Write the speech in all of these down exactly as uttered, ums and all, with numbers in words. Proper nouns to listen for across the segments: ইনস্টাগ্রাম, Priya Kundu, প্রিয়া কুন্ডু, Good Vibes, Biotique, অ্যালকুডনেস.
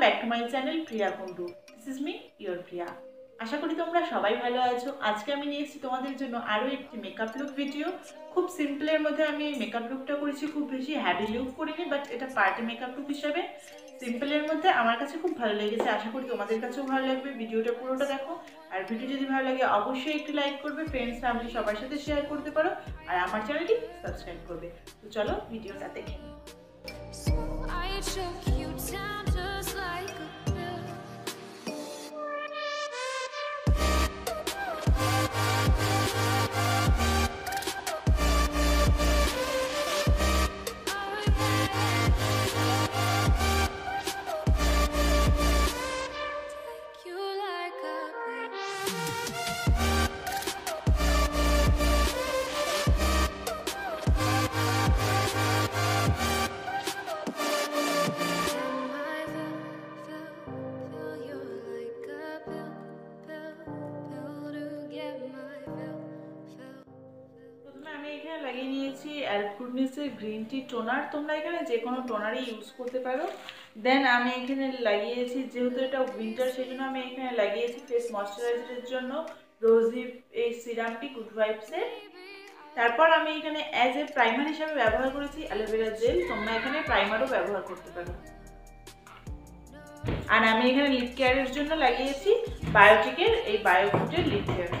Welcome back to my channel Priya Kundu. This is me, your Priya. आशा करी তোমরা সবাই ভালো আছো। আজকে আমি নিয়ে এসেছি তোমাদের জন্য আরো একটি মেকআপ লুক ভিডিও। খুব সিম্পল এর মধ্যে আমি মেকআপ লুকটা করেছি, খুব বেশি হেভি লুক করিনি, বাট এটা পার্টি মেকআপ লুক হিসেবে সিম্পল এর মধ্যে আমার কাছে খুব ভালো লেগেছে। আশা করি তোমাদের কাছেও ভালো লাগবে। ভিডিওটা পুরোটা দেখো, আর ভিডিও যদি ভালো লাগে অবশ্যই একটি লাইক করবে, ফ্রেন্ডস ফ্যামিলি সবার সাথে শেয়ার করতে পারো, আর আমার চ্যানেলটি সাবস্ক্রাইব করবে। তো চলো ভিডিওটা দেখে নিই। লাগিয়ে নিয়েছি অ্যালকুডনেসের গ্রিন টি টোনার, তোমরা এখানে যে কোনো টোনারই ইউজ করতে পারো। দেন আমি এখানে লাগিয়েছি, যেহেতু এটা উইন্টার সেই জন্য আমি এখানে লাগিয়েছি ফেস ময়শ্চারাইজারের জন্য রোজি এই সিরামটি গুড ভাইবসের। তারপর আমি এখানে অ্যাজ এ প্রাইমার হিসাবে ব্যবহার করেছি অ্যালোভেরা জেল, তোমরা এখানে প্রাইমারও ব্যবহার করতে পারো। আর আমি এখানে লিপ কেয়ারের জন্য লাগিয়েছি বায়োটিকের এই বায়োটিকের লিপ কেয়ার।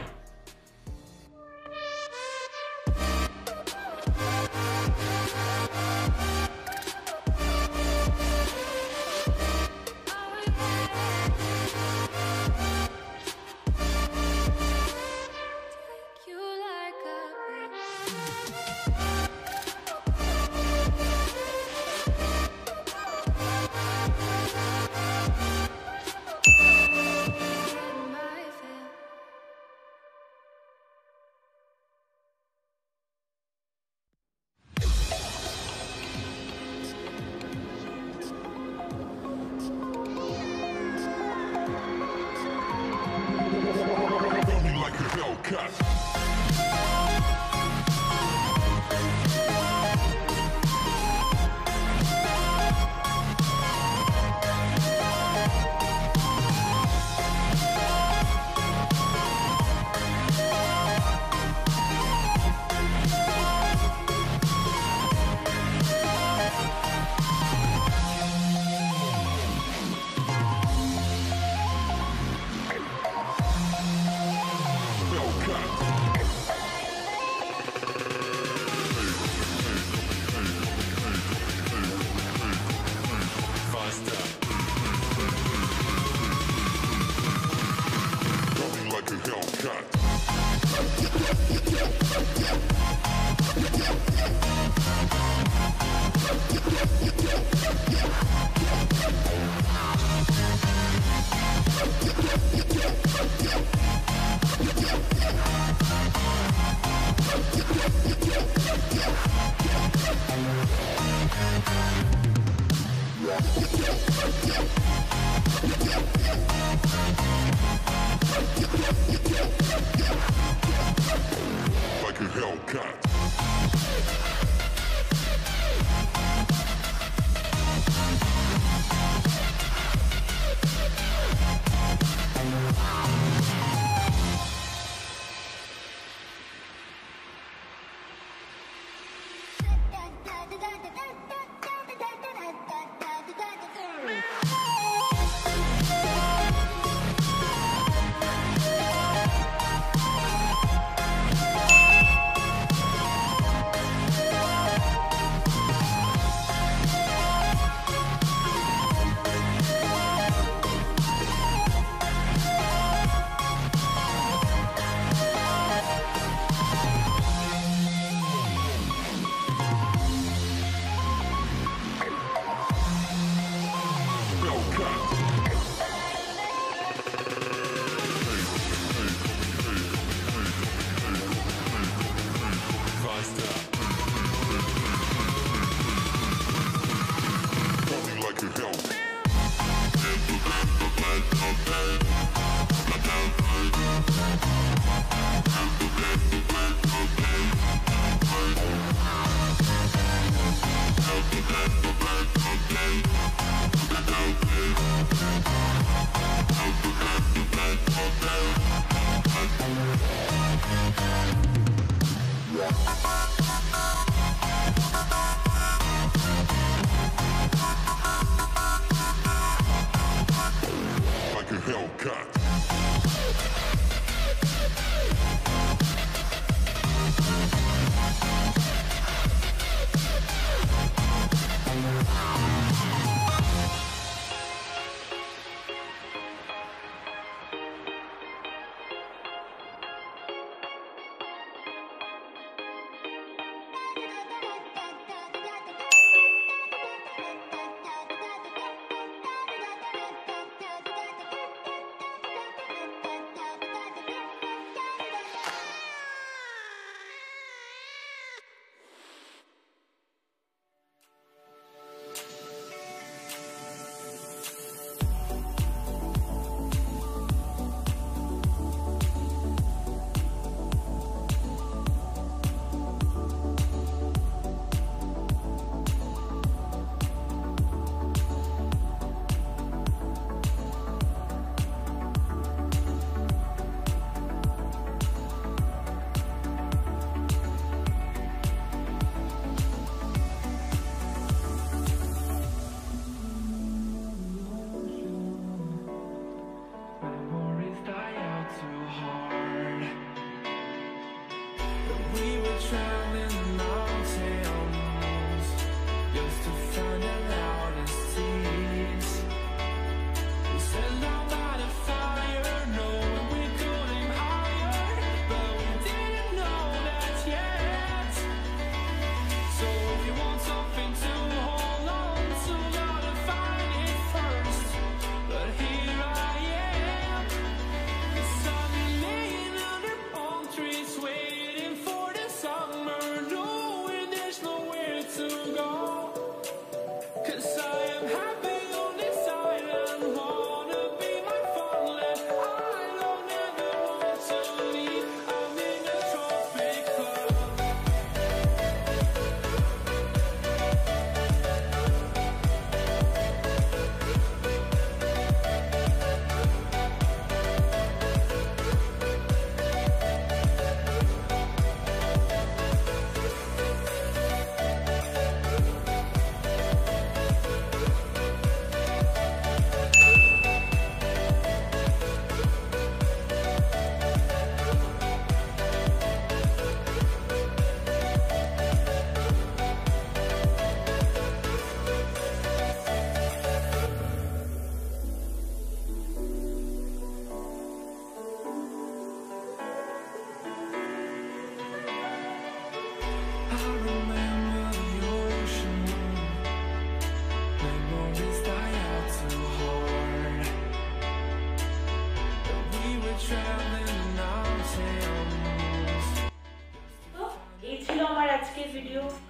ভিডিও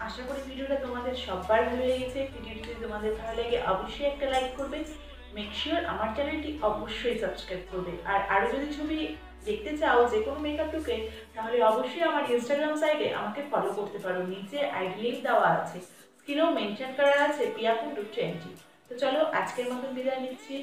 আশা করি ভিডিওটা তোমাদের সবার ভালো লেগেছে। ভিডিওটি যদি তোমাদের ভালো লাগে অবশ্যই একটা লাইক করবে, মেক শিওর আমার চ্যানেলটি অবশ্যই সাবস্ক্রাইব করবে। আর আরো যদি ছবি দেখতে চাও যে কোনো মেকআপ লুকে, তাহলে অবশ্যই আমার ইনস্টাগ্রাম সাইডে আমাকে ফলো করতে পারো, নিচে আইডি লিংক দেওয়া আছে, স্ক্রিনেও মেনশন করা আছে প্রিয়া কুন্ডু টোয়েন্টি। তো চলো আজকের মতন বিদায় নিচ্ছি।